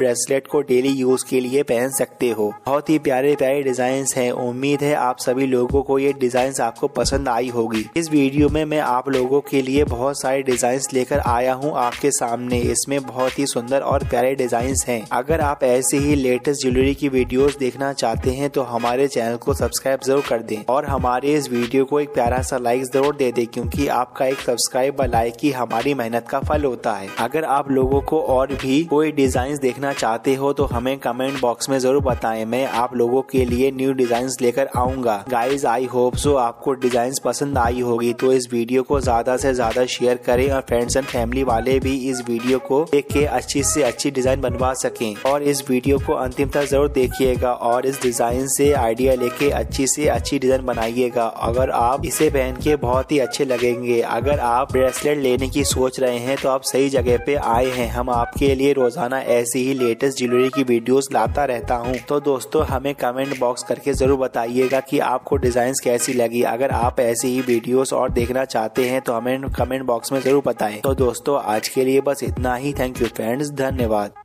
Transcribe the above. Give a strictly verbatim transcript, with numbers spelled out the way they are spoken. Bracelet को daily use के लिए पहन सकते हो। बहुत ही प्यारे प्यारे डिजाइन्स हैं। उम्मीद है आप सभी लोगों को ये डिजाइन्स आपको पसंद आई होगी। इस वीडियो में मैं आप लोगों के लिए बहुत सारे डिजाइन्स लेकर आया हूँ आपके सामने। इसमें बहुत ही सुंदर और प्यारे डिजाइन्स हैं। अगर आप ऐसे ही लेटेस्ट ज्वेलरी की वीडियोस देखना चाहते हैं तो हमारे चैनल को सब्सक्राइब जरूर कर दें और हमारे इस वीडियो को एक प्यारा सा लाइक जरूर दे दें, क्योंकि आपका एक सब्सक्राइब व लाइक ही हमारी मेहनत का फल होता है। अगर आप लोगों को और भी कोई डिजाइन देखना चाहते हो तो हमें कमेंट बॉक्स में जरूर बताएं। मैं आप लोगों के लिए न्यू डिजाइन लेकर आऊंगा। गाइज आई होप सो आपको डिजाइन पसंद आई होगी, तो इस वीडियो को ज्यादा से ज्यादा शेयर करें और फ्रेंड्स एंड फैमिली वाले भी इस वीडियो को देख के अच्छी से अच्छी डिजाइन बनवा सकें। और इस वीडियो को अंतिम तक जरूर देखिएगा और इस डिजाइन से आइडिया लेके अच्छी से अच्छी डिजाइन बनाइएगा। अगर आप इसे पहन के बहुत ही अच्छे लगेंगे। अगर आप ब्रेसलेट लेने की सोच रहे हैं तो आप सही जगह पे आए हैं। हम आपके लिए रोजाना ऐसी ही लेटेस्ट ज्वेलरी की वीडियोस लाता रहता हूँ। तो दोस्तों हमें कमेंट बॉक्स करके जरूर बताइएगा कि आपको डिजाइन कैसी लगी। अगर आप ऐसी ही वीडियोस और देखना चाहते हैं तो हमें कमेंट बॉक्स में जरूर बताएं। तो दोस्तों आज के लिए बस इतना ही। थैंक यू फ्रेंड्स, धन्यवाद।